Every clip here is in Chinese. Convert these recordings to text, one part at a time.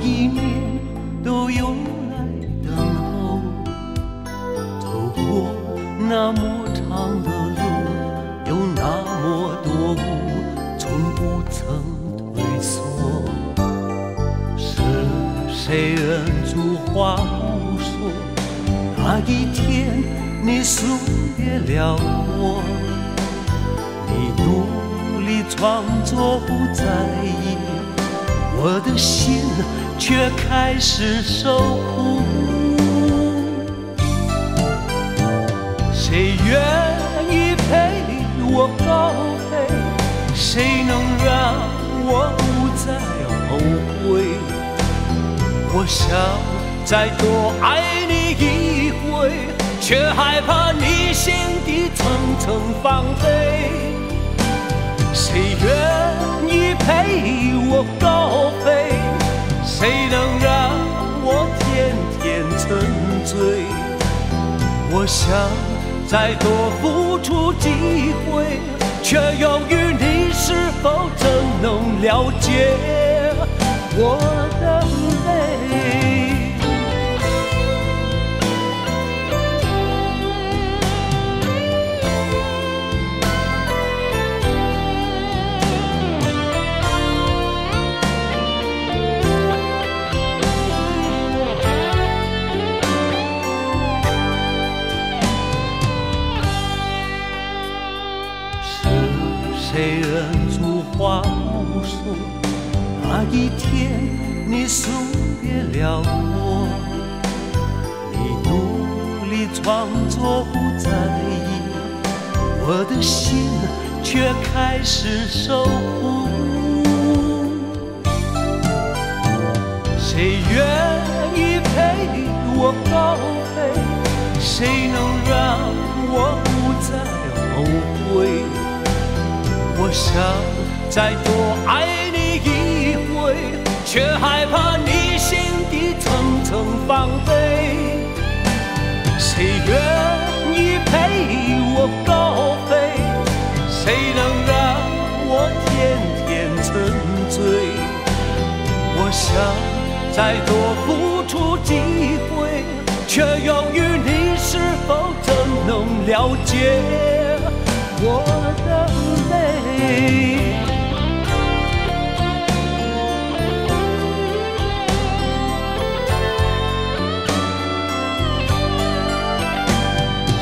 一面都用来等候，走过那么长的路，有那么多步，从不曾退缩。是谁忍住话不说？那一天你疏远了我，你努力装作不在意，我的心却开始守护。谁愿意陪我高飞？谁能让我不再后悔？我想再多爱你一回，却害怕你心底层层防备。谁愿意陪我高飞？谁能让我天天沉醉？我想再多付出机会，却犹豫你是否真能了解我的泪。谁忍住话不说？那一天你送别了我，你努力装作不在意，我的心却开始守护。谁愿意陪我高飞？谁能让我不再后悔？我想再多爱你一回，却害怕你心底层层防备。谁愿意陪我高飞？谁能让我天天沉醉？我想再多付出机会，却犹豫你是否真能了解我的泪。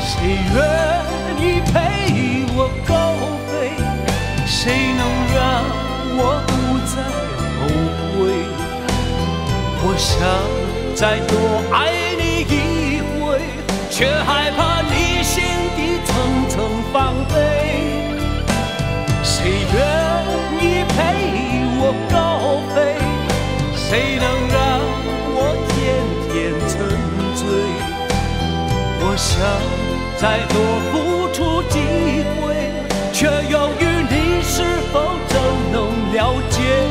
谁愿意陪我高飞？谁能让我不再后悔？我想再多爱你一回，却害怕你心底层层防备。谁愿意陪我高飞？谁能让我天天沉醉？我想再多付出机会，却犹豫你是否真能了解。